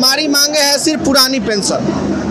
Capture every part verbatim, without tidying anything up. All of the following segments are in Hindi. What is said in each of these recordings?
हमारी मांगे हैं सिर्फ पुरानी पेंशन,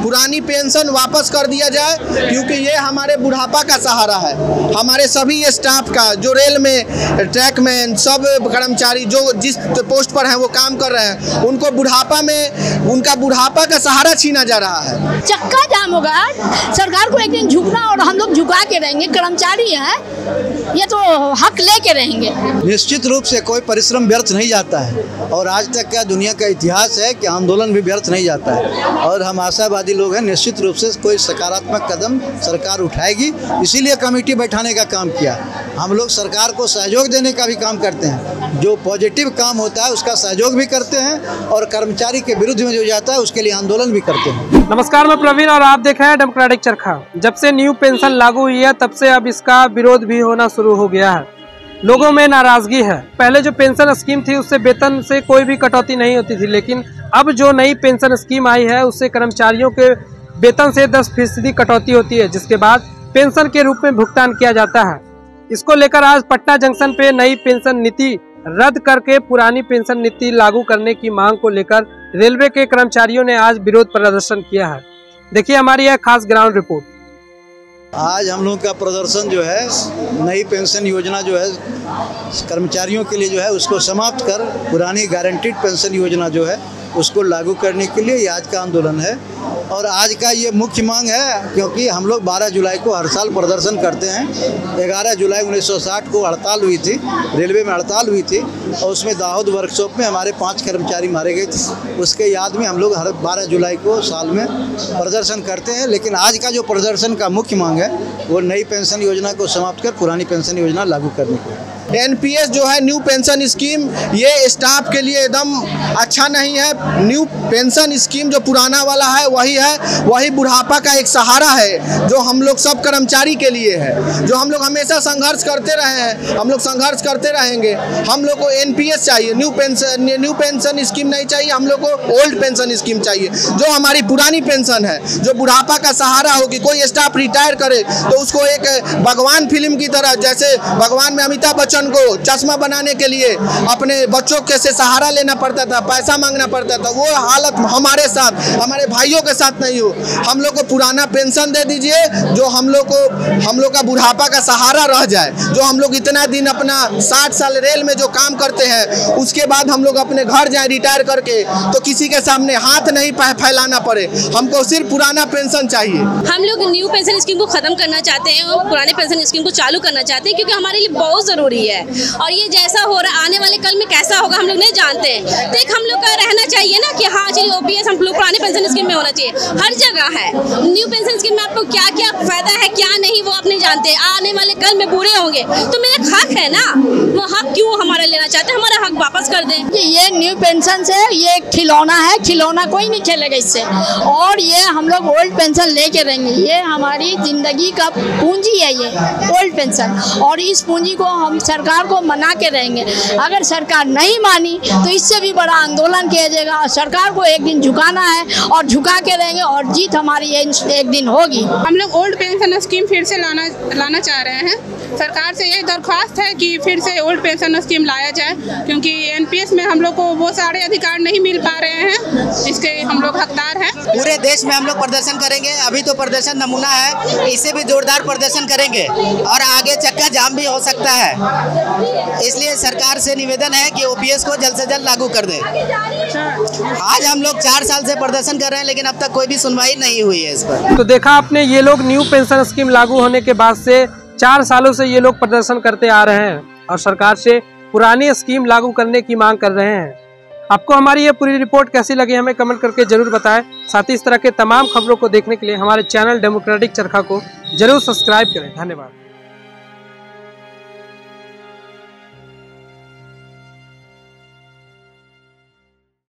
पुरानी पेंशन वापस कर दिया जाए क्योंकि ये हमारे बुढ़ापा का सहारा है। हमारे सभी स्टाफ का, जो रेल में, ट्रैक में, सब कर्मचारी जो जिस पोस्ट पर हैं वो काम कर रहे हैं, उनको बुढ़ापा में उनका बुढ़ापा का सहारा छीना जा रहा है। चक्का जाम होगा, सरकार को एक दिन झुकना और हम लोग झुका के रहेंगे। कर्मचारी हैं ये तो हक ले के रहेंगे। निश्चित रूप से कोई परिश्रम व्यर्थ नहीं जाता है और आज तक का दुनिया का इतिहास है कि आंदोलन भी व्यर्थ नहीं जाता है और हम आशावादी लोग हैं। निश्चित रूप से कोई सकारात्मक कदम सरकार उठाएगी, इसीलिए कमेटी बैठाने का काम किया। हम लोग सरकार को सहयोग देने का भी काम करते हैं, जो पॉजिटिव काम होता है उसका सहयोग भी करते हैं और कर्मचारी के विरुद्ध में जो जाता है उसके लिए आंदोलन भी करते हैं। नमस्कार, मैं प्रवीण और आप देख रहे हैं डेमोक्रेटिक चरखा। जब से न्यू पेंशन लागू हुई है तब से अब इसका विरोध भी होना शुरू हो गया है। लोगों में नाराजगी है। पहले जो पेंशन स्कीम थी उससे वेतन से कोई भी कटौती नहीं होती थी, लेकिन अब जो नई पेंशन स्कीम आई है उससे कर्मचारियों के वेतन से दस फीसदी कटौती होती है, जिसके बाद पेंशन के रूप में भुगतान किया जाता है। इसको लेकर आज पटना जंक्शन पे नई पेंशन नीति रद्द करके पुरानी पेंशन नीति लागू करने की मांग को लेकर रेलवे के कर्मचारियों ने आज विरोध प्रदर्शन किया है। देखिए हमारी यह खास ग्राउंड रिपोर्ट। आज हम लोग का प्रदर्शन जो है, नई पेंशन योजना जो है कर्मचारियों के लिए जो है उसको समाप्त कर पुरानी गारंटीड पेंशन योजना जो है उसको लागू करने के लिए आज का आंदोलन है और आज का ये मुख्य मांग है, क्योंकि हम लोग बारह जुलाई को हर साल प्रदर्शन करते हैं। ग्यारह जुलाई उन्नीस सौ साठ को हड़ताल हुई थी, रेलवे में हड़ताल हुई थी और उसमें दाहोद वर्कशॉप में हमारे पांच कर्मचारी मारे गए थे। उसके याद में हम लोग हर बारह जुलाई को साल में प्रदर्शन करते हैं, लेकिन आज का जो प्रदर्शन का मुख्य मांग है वो नई पेंशन योजना को समाप्त कर पुरानी पेंशन योजना लागू करने की। एन पी एस जो है, न्यू पेंशन स्कीम, ये स्टाफ के लिए एकदम अच्छा नहीं है। न्यू पेंशन स्कीम जो पुराना वाला है वही है, वही बुढ़ापा का एक सहारा है जो हम लोग सब कर्मचारी के लिए है, जो हम लोग हमेशा संघर्ष करते रहे हैं। हम लोग संघर्ष करते रहेंगे। हम लोग को एन पी एस चाहिए, new pension new pension scheme नहीं चाहिए। हम लोग को ओल्ड पेंशन स्कीम चाहिए, जो हमारी पुरानी पेंशन है, जो बुढ़ापा का सहारा होगी। कोई स्टाफ रिटायर करे तो उसको एक भगवान फिल्म की तरह, जैसे भगवान में अमिताभ बच्चन को चश्मा बनाने के लिए अपने बच्चों के से सहारा लेना पड़ता था, पैसा मांगना पड़ता था, वो हालत हमारे साथ, हमारे भाइयों के साथ नहीं हो। हम लोग को पुराना पेंशन दे दीजिए, जो हम लोग को, हम लोग का बुढ़ापा का सहारा रह जाए। जो हम लोग इतना दिन अपना साठ साल रेल में जो काम करते हैं, उसके बाद हम लोग अपने घर जाए रिटायर करके तो किसी के सामने हाथ नहीं फैलाना पड़े। हमको सिर्फ पुराना पेंशन चाहिए। हम लोग न्यू पेंशन स्कीम को खत्म करना चाहते हैं और पुराने पेंशन स्कीम को चालू करना चाहते हैं, क्योंकि हमारे लिए बहुत जरूरी है है। और ये जैसा हो रहा, आने वाले कल में कैसा होगा हम लोग नहीं जानते हैं। तो एक हम लोग का रहना चाहिए ना कि हाँ चलिए ओ पी एस हम लोग पुराने पेंशन स्कीम में होना चाहिए। हर जगह है। न्यू पेंशन स्कीम में आपको क्या क्या फायदा है क्या नहीं वो आप नहीं जानते। आने वाले कल में बूढ़े होंगे तो मेरा हक है ना, वो हक क्यों हमारा लेना चाहते हैं? हमारा हक वापस कर दें। ये न्यू पेंशन से ये खिलौना है, खिलौना कोई नहीं खेलेगा इससे। और ये हम लोग ओल्ड पेंशन लेके रहेंगे। ये हमारी जिंदगी का पूंजी है, ये ओल्ड पेंशन, और इस पूंजी को हम सरकार को मना के रहेंगे। अगर सरकार नहीं मानी तो इससे भी बड़ा आंदोलन किया जाएगा और सरकार को एक दिन झुकाना है और झुका के रहेंगे और जीत हमारी एक दिन होगी। हम लोग ओल्ड पेंशन स्कीम फिर से लाना लाना चाह रहे हैं। सरकार से यही दरख्वास्त है कि फिर से ओल्ड पेंशन स्कीम लाया जाए, क्योंकि एन पी एस में हम लोग को वो सारे अधिकार नहीं मिल पा रहे हैं जिसके हम लोग हकदार हैं। पूरे देश में हम लोग प्रदर्शन करेंगे। अभी तो प्रदर्शन नमूना है, इससे भी जोरदार प्रदर्शन करेंगे और आगे चक्का जाम भी हो सकता है। इसलिए सरकार से निवेदन है कि ओ पी एस को जल्द से जल्द लागू कर दे। आज हम लोग चार साल से प्रदर्शन कर रहे हैं, लेकिन अब तक कोई भी सुनवाई नहीं हुई है इस पर। तो देखा आपने, ये लोग न्यू पेंशन स्कीम लागू होने के बाद से चार सालों से ये लोग प्रदर्शन करते आ रहे हैं और सरकार से पुरानी स्कीम लागू करने की मांग कर रहे हैं। आपको हमारी ये पूरी रिपोर्ट कैसी लगी हमें कमेंट करके जरूर बताएं। साथ ही इस तरह के तमाम खबरों को देखने के लिए हमारे चैनल डेमोक्रेटिक चरखा को जरूर सब्सक्राइब करें। धन्यवाद।